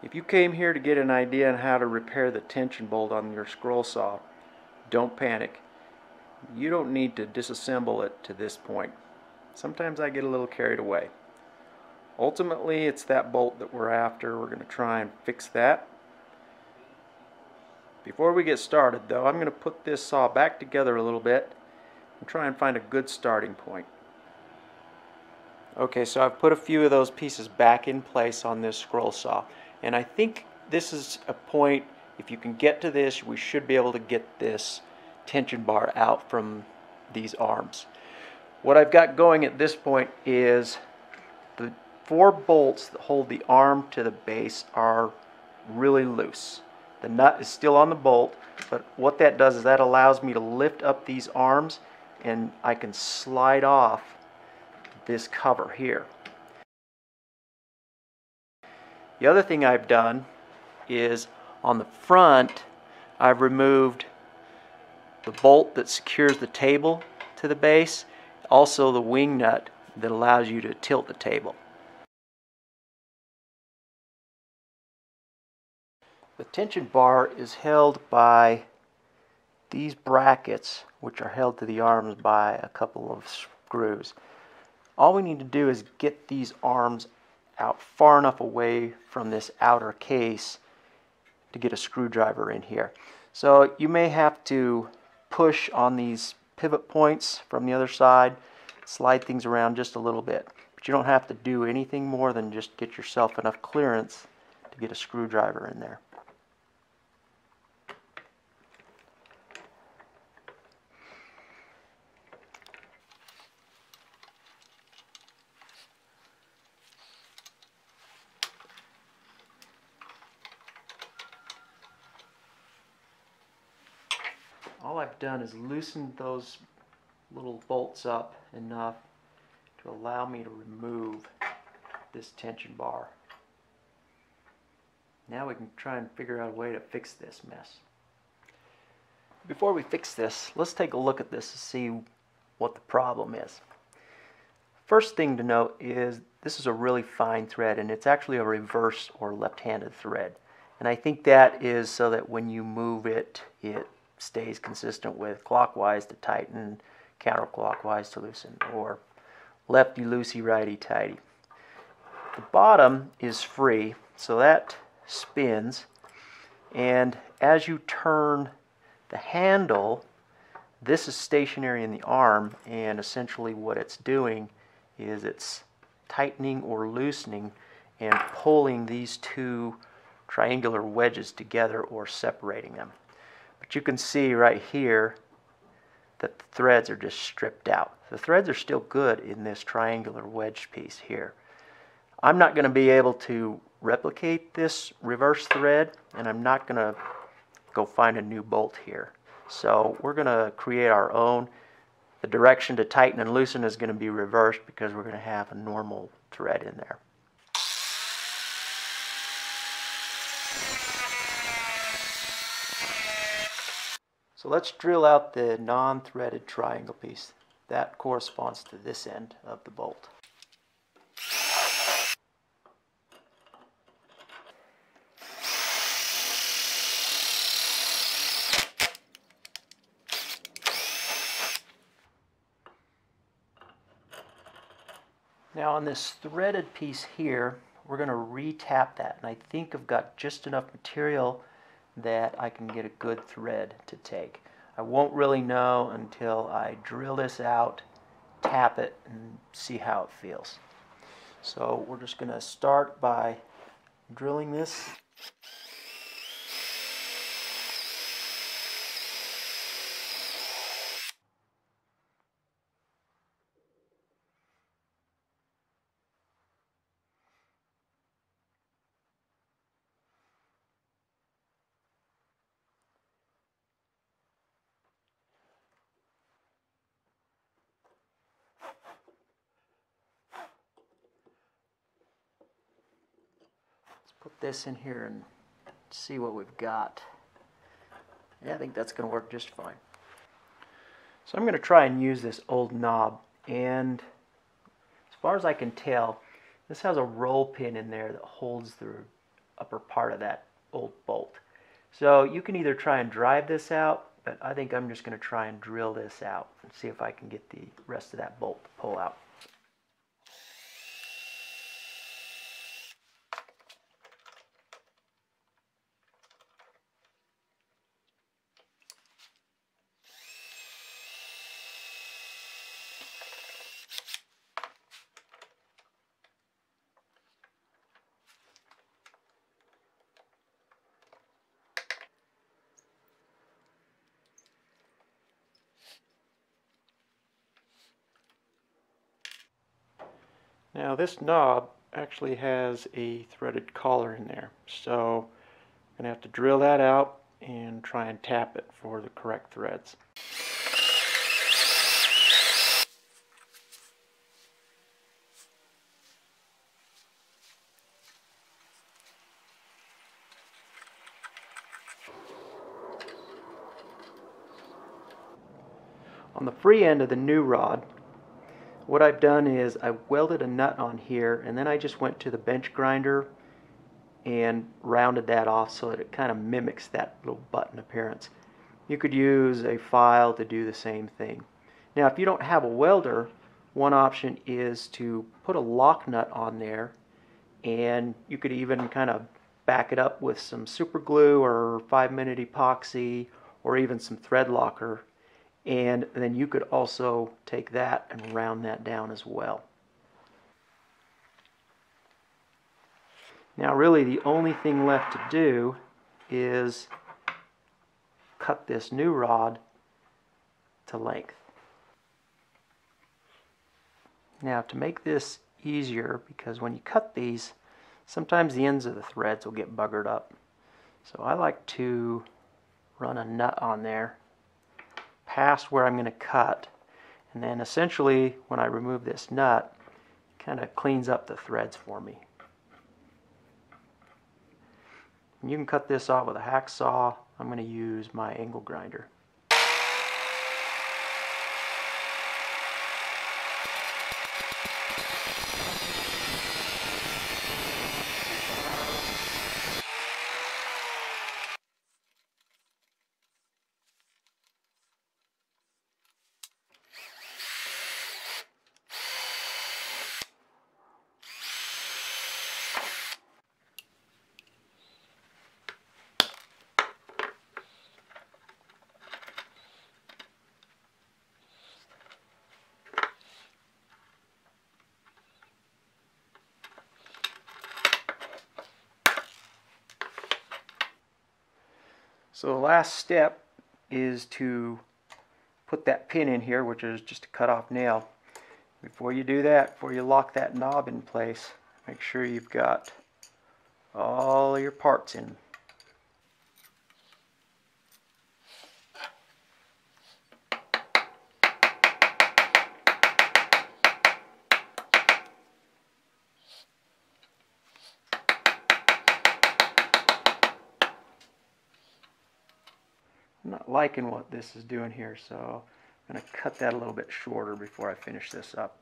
If you came here to get an idea on how to repair the tension bolt on your scroll saw, don't panic. You don't need to disassemble it to this point. Sometimes I get a little carried away. Ultimately, it's that bolt that we're after. We're going to try and fix that. Before we get started, though, I'm going to put this saw back together a little bit and try and find a good starting point. Okay, so I've put a few of those pieces back in place on this scroll saw, and I think this is a point, if you can get to this, we should be able to get this tension bar out from these arms. What I've got going at this point is the four bolts that hold the arm to the base are really loose. The nut is still on the bolt, but what that does is that allows me to lift up these arms and I can slide off this cover here. The other thing I've done is on the front I've removed the bolt that secures the table to the base, also the wing nut that allows you to tilt the table. The tension bar is held by these brackets, which are held to the arms by a couple of screws. All we need to do is get these arms out far enough away from this outer case to get a screwdriver in here. So you may have to push on these pivot points from the other side, slide things around just a little bit. But you don't have to do anything more than just get yourself enough clearance to get a screwdriver in there. All I've done is loosened those little bolts up enough to allow me to remove this tension bar. Now we can try and figure out a way to fix this mess. Before we fix this, let's take a look at this to see what the problem is. First thing to note is this is a really fine thread, and it's actually a reverse or left-handed thread. And I think that is so that when you move it, it stays consistent with clockwise to tighten, counterclockwise to loosen, or lefty loosey, righty tighty. The bottom is free, so that spins, and as you turn the handle, this is stationary in the arm, and essentially what it's doing is it's tightening or loosening and pulling these two triangular wedges together or separating them. But you can see right here that the threads are just stripped out. The threads are still good in this triangular wedge piece here. I'm not going to be able to replicate this reverse thread, and I'm not going to go find a new bolt here. So we're going to create our own. The direction to tighten and loosen is going to be reversed because we're going to have a normal thread in there. So let's drill out the non-threaded triangle piece. That corresponds to this end of the bolt. Now on this threaded piece here, we're going to re-tap that, and I think I've got just enough material that I can get a good thread to take. I won't really know until I drill this out, tap it, and see how it feels. So we're just going to start by drilling this. Put this in here and see what we've got. Yeah, I think that's going to work just fine. So I'm going to try and use this old knob, and as far as I can tell, this has a roll pin in there that holds the upper part of that old bolt. So you can either try and drive this out, but I think I'm just going to try and drill this out and see if I can get the rest of that bolt to pull out. Now this knob actually has a threaded collar in there, so I'm going to have to drill that out and try and tap it for the correct threads. On the free end of the new rod, what I've done is I welded a nut on here, and then I just went to the bench grinder and rounded that off so that it kind of mimics that little button appearance. You could use a file to do the same thing. Now if you don't have a welder, one option is to put a lock nut on there, and you could even kind of back it up with some super glue or 5-minute epoxy or even some thread locker. And then you could also take that and round that down as well. Now really the only thing left to do is cut this new rod to length. Now to make this easier, because when you cut these, sometimes the ends of the threads will get buggered up. So I like to run a nut on there past where I'm going to cut, and then essentially when I remove this nut, it kind of cleans up the threads for me. And you can cut this off with a hacksaw. I'm going to use my angle grinder. So the last step is to put that pin in here, which is just a cut-off nail. Before you do that, before you lock that knob in place, make sure you've got all your parts in. I'm not liking what this is doing here, so I'm going to cut that a little bit shorter before I finish this up.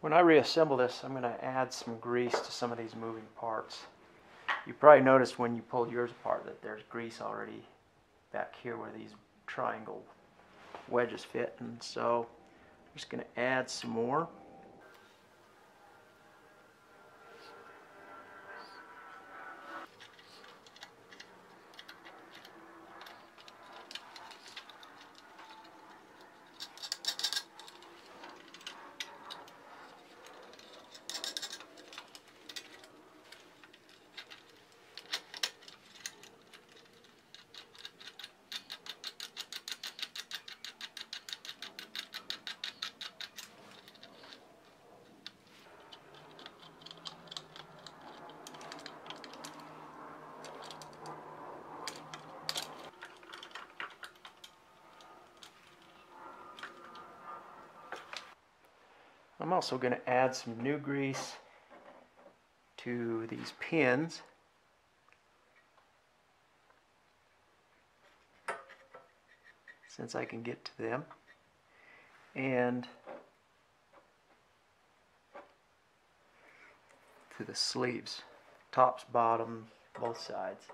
When I reassemble this, I'm going to add some grease to some of these moving parts. You probably noticed when you pulled yours apart that there's grease already back here where these triangle wedges fit, and so I'm just going to add some more. I'm also going to add some new grease to these pins since I can get to them. And to the sleeves, tops, bottom, both sides.